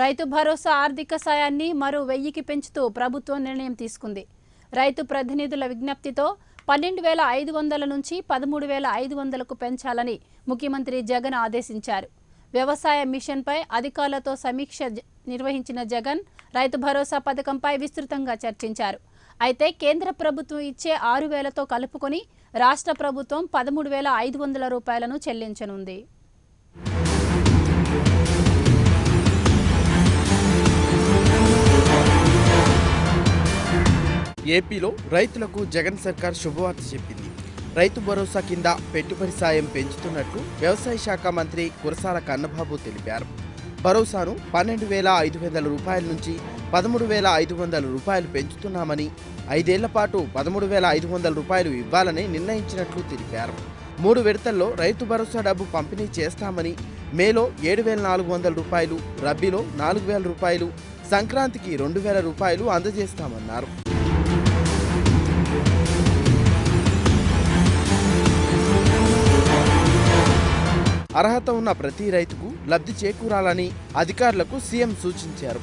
రైతు భరోసా ఆర్థిక సాయాన్ని మరో 1000కి పెంచుతూ ప్రభుత్వం నిర్ణయం తీసుకుంది. రైతు ప్రతినిధుల విజ్ఞప్తితో 12500 నుంచి 13500కు పెంచాలని ముఖ్యమంత్రి జగన్ ఆదేశించారు. వ్యవసాయ మిషన్ పై అధికారులతో సమీక్ష నిర్వహించిన జగన్ రైతు భరోసా పథకంపై విస్తృతంగా చర్చించారు. అయితే కేంద్ర ప్రభుత్వం ఇచ్చే 6000తో కలుపుకొని రాష్ట్ర ప్రభుత్వం 13500 రూపాయలను చెల్లించనుంది. ఏపీలో రైతులకు జగన్ సర్కార్ శుభవార్త చెప్పింది. రైతు భరోసా కింద పెట్టుబడి సాయం పెంచుతున్నట్లు వ్యవసాయ శాఖ మంత్రి కురసాల కన్నబాబు తెలిపారు. భరోసాను 12500 రూపాయల నుంచి 13500 రూపాయలు పెంచుతున్నామని, 5 ఏళ్ల పాటు 13500 రూపాయలు ఇవ్వాలని నిర్ణయించినట్లు తెలిపారు. 3 విడతల్లో రైతు భరోసా డబ్బు పంపిణీ చేస్తామని, మేలో 7400 రూపాయలు, రబీలో 4000 రూపాయలు, సంక్రాంతికి 2000 రూపాయలు అందజేస్తామన్నారు. అర్హత ఉన్న ప్రతి రైతుకు లబ్ధి చేకూరాలని అధికారులకు సీఎం సూచించారు.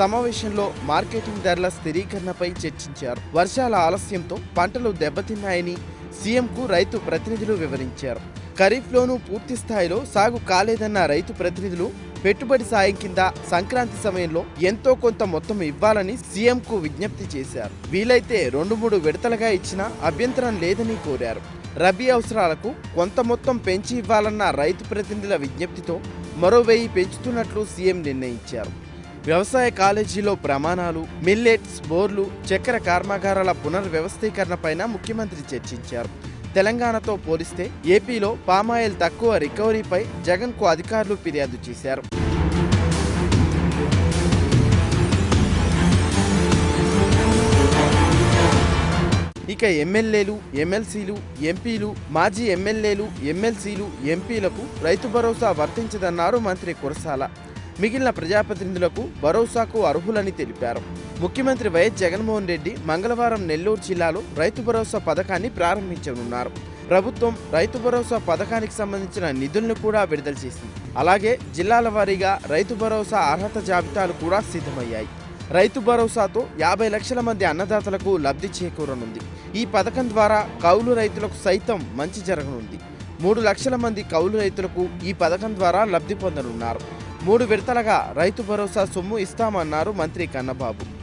సమావేశంలో మార్కెటింగ్ ధరల స్థిరీకరణపై చర్చించారు. వర్షాల ఆలస్యంతో పంటలు దెబ్బతిన్నాయని సీఎంకు రైతు ప్రతినిధులు వివరించారు. ఖరీఫ్లోనూ పూర్తి స్థాయిలో సాగు కాలేదన్న రైతు ప్రతినిధులు పెట్టుబడి సాయం కింద సంక్రాంతి సమయంలో ఎంతో కొంత మొత్తం ఇవ్వాలని సీఎంకు విజ్ఞప్తి చేశారు. వీలైతే 2-3 విడతలుగా ఇచ్చినా అభ్యంతరం లేదని కోరారు. రబీ అవసరాలకు కొంత మొత్తం పెంచి ఇవ్వాలన్న రైతు ప్రతినిధుల విజ్ఞప్తితో మరో 1000 పెంచుతున్నట్లు సీఎం నిర్ణయించారు. వ్యవసాయ కాలేజీలో ప్రమాణాలు, మిల్లెట్స్, బోర్లు, చక్కెర కర్మాగారాల పునర్వ్యవస్థీకరణపైన ముఖ్యమంత్రి చర్చించారు. తెలంగాణతో పోలిస్తే ఏపీలో పామాయిల్ తక్కువ రికవరీపై జగన్కు అధికారులు ఫిర్యాదు చేశారు. ఇక ఎమ్మెల్యేలు, ఎమ్మెల్సీలు, ఎంపీలు, మాజీ ఎమ్మెల్యేలు, ఎమ్మెల్సీలు, ఎంపీలకు రైతు భరోసా వర్తించదన్నారు మంత్రి కురసాల. మిగిలిన ప్రజాప్రతినిధులకు భరోసాకు అర్హులని తెలిపారు. ముఖ్యమంత్రి వై జగన్మోహన్ రెడ్డి మంగళవారం నెల్లూరు జిల్లాలో రైతు భరోసా పథకాన్ని ప్రారంభించనున్నారు. ప్రభుత్వం రైతు భరోసా పథకానికి సంబంధించిన నిధులను కూడా విడుదల చేసింది. అలాగే జిల్లాల వారీగా రైతు భరోసా అర్హత జాబితాలు కూడా సిద్ధమయ్యాయి. రైతు భరోసాతో 50 లక్షల మంది అన్నదాతలకు లబ్ధి చేకూరనుంది. ఈ పథకం ద్వారా కౌలు రైతులకు సైతం మంచి జరగనుంది. 3 లక్షల మంది కౌలు రైతులకు ఈ పథకం ద్వారా లబ్ధి పొందనున్నారు. 3 విడతలుగా రైతు భరోసా సొమ్ము ఇస్తామన్నారు మంత్రి కన్నబాబు.